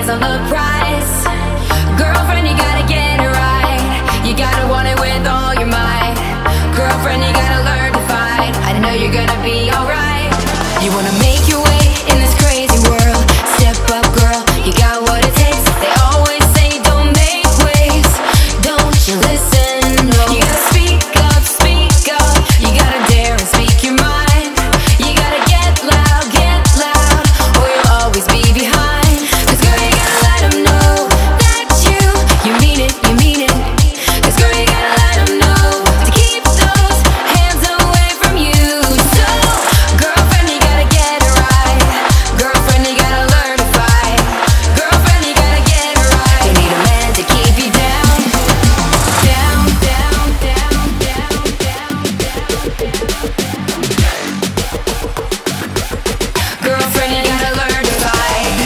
eyes on the prize. Girlfriend, you gotta get it right. You gotta want it with all your might. Girlfriend, you gotta learn to fight. I know you're gonna be alright. You wanna make your way in this crazy world. Step up, girl, you got what it takes. They always say don't make waves. Don't you listen, no. You gotta speak up, you gotta dare and speak your mind. You gotta get loud, or you'll always be behind. Cause girl, you gotta let them know that you mean it, you mean it. Cause girl, you gotta let them know to keep those hands away from you. So, girlfriend, you gotta get it right. Girlfriend, you gotta learn to fight. Girlfriend, you gotta get it right. You need a man to keep you down. Girlfriend, you gotta learn to fight. Girlfriend, you gotta learn to fight.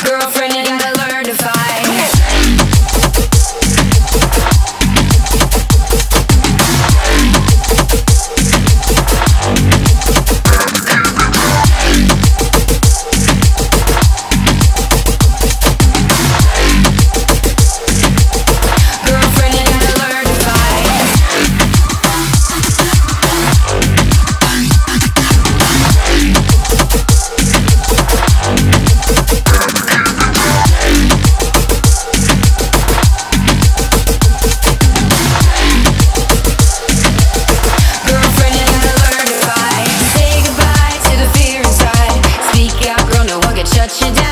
Girlfriend, you gotta learn to fight. Girlfriend, you gotta learn to fight. Say goodbye to the fear inside. Speak out, girl, no one can shut you down.